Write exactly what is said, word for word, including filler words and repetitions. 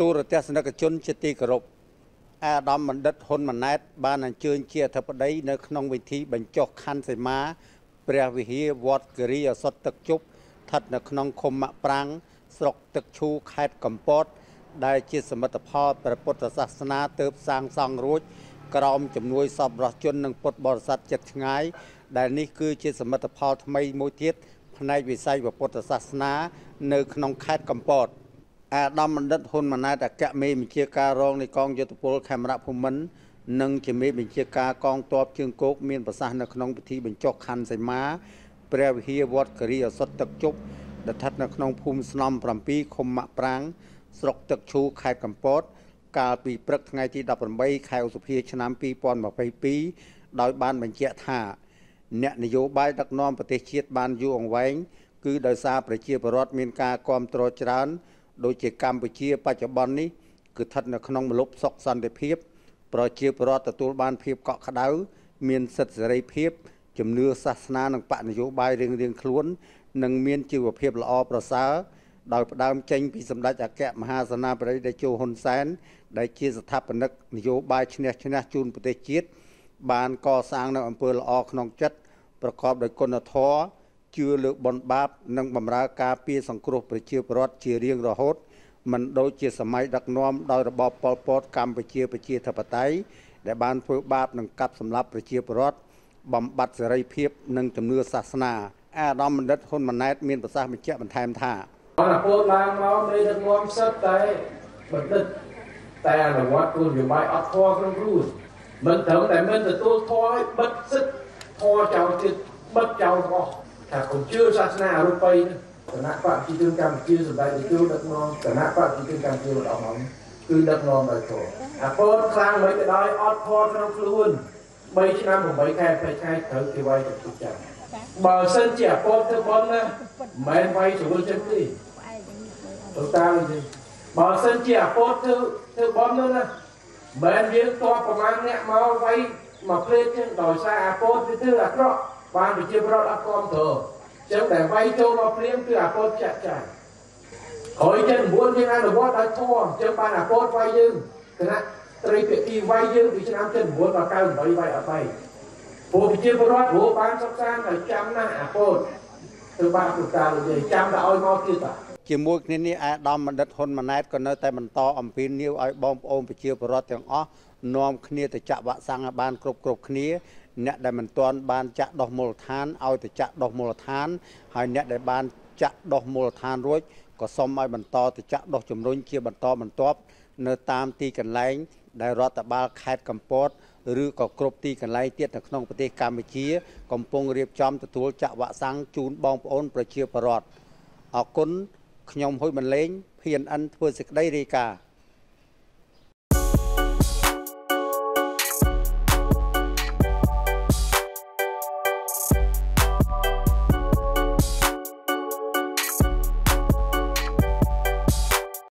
ตูรเทศนักชนเจติกรบอาดอมมันดัดหนมันแนทบ้านอันเชิญเชียร์ทับได้ในขนมวิธีบรรจบขันเสมาเปรียวิหิวอดกริยสดตะจุบทัดในขนมคมมะปรางสกตะชูขาดกัมปอดได้ชีสมัตพอประพุทธศาสนาเติบสร้างสร้างรู้กรอมจำนวนสอบรอจนหนึ่งปดบริษัทจัดง่ายได้นี่คือชีสมัตพอทำไมมวยเทียดในวิสัยประพุทธศาสนาในขนมขาดกัมปอดอาดอมมันดัดหนมันแนทแกะเมมีเชียการองในกองยุทธภูแคมระภูมินั่งเขมิบินเชียกากองตัวเชียงโกกเมียนประสานนักน้องพิธีบินจอกคันใส่ม้าเปรียวเฮียวอดกรีอสดตะจุบดัดทัดนักน้องภูมิสนอมปรำปีคมมะปรางสกตะชูไข่กัมปอดกาปีปรักไงที่ดับลำใบไข่อุสุพีชนะปีปอนมาไปปีดอยบ้านบินเชียท่าเนนโยบายดักน้อมปฏิเชียบ้านอยู่องไว้คือดอยซาประเชียประรอดเมียนกากรมตรจรันโดยเจกรรมประเชียปัจจุบันนี้คือทัดนักน้องมลบซอกซันได้เพียบประเชียประรอดตัวบ้านเพียบเกาะขดาวเมียนสัตว์ไรเพียบจำเนื้อศาสนาหนังปะนโยบายเรียงเรียงคล้วนหนังเมียนจิวเพียบละอประสาดาวดาวเจงพิสมดาจากแกะมหาสนาไปได้โจหนแสนได้เชียสถาปนิกนโยบายชนะชนะจูนประเทศจีนบานก่อสร้างในอำเภอละอขนองจัดประกอบโดยกนทเชื่อเลือกบนบาปนังบำรากาปีสังครประเชียประรอดเชียเรียงระหดมันโดยเชียสมัยดักน้อมโดยระบอบปอลปอดกรรมประเชียประเชียธปไตยและบานเพื่อบาปนังกับสำหรับประเชียประรอดบำบัดเสรีเพียบนังจำเนื้อศาสนาอาดอมมันดัดคนมันแนทเมียนประสามันเชี่ยมันแทมท่าโคตรลางเราในดักน้อมสัตย์ใจมันดัดแต่หลังวัดกูอยู่ไม้อัดทอกันรู้มันถึงแต่มันจะตัวทอยบัดซึดทอเจ้าจิตบัดเจ้าก็แต่ผมเชื่อศาสนารูปไปแต่หน้าปากที่เป็นการเชื่อสุดได้เชื่อดักนองแต่หน้าปากที่เป็นการเชื่อเราหอมคือดักนองโดยตรงแต่พอครั้งไม่ได้ออดพอครั้งคืนไม่ใช่น้ำผมไม่แค่ไปใช้เถิดที่ไว้กับทุกอย่างบ่าวเส้นเจี๋ยพอเท่าบอลนะแม่ไว้ถึงวันจันทร์ที่ตัวตาเลยดิบ่าวเส้นเจี๋ยพอเท่าเท่าบอลนั่นนะแม่เลี้ยงตัวประมาณเนี้ยมาไว้มาเพลิดเพลินต่อสายพอเท่าอักรอบ้านเป็นเชียบรอดอักกอมเถอะเจ้าแต่ไว้โจเราเปลี่ยนคืออาโปจัดจ่ายขอให้เจ้าบุญที่นั่นหรือว่าได้ทั่วเจ้าบ้านอาโปไว้ยืมแต่นะตรีเป็ดตีไว้ยืมที่นั่นเจ้าบุญเราเก่าใบใบอะไรผู้เป็นเชียบรอดหัวบ้านซับซ้อนหน่อยจำหน้าอาโปตัวบ้านตัวตาเลยจำแต่เอาหม้อที่ตาเกี่ยวมวยนี่นี่อาดอมมันดัดหนมันแนทก็เนื้อแต่มันต่ออัมพินนิ้วไอ้บอมโอมเป็นเชียบรอดอย่างอ๋อนอมขณีแต่จะวะสังบ้านกรบกรบขณีเนี่ยได้มันตอนบานจะดอกมลทานเอาแต่จะดอกมลทานหายเนี่ยได้บานจะดอกมลทานรวยก็สมัยมันต่อแต่จะดอกจมรุ่นเชียบันต่อมันตอบเนื้อตามตีกันไหลได้รอตะบาลแคดกัมปอดหรือก็กรบตีกันไหลเตี้ยนักน้องปฏิกรรมเชียกำปงเรียบจอมตะทูลจะวะสังจูนบองปอนประเชียประรอดออกก้นขยมห้อยมันเล้งเพียนอันเพื่อศึกได้รีกา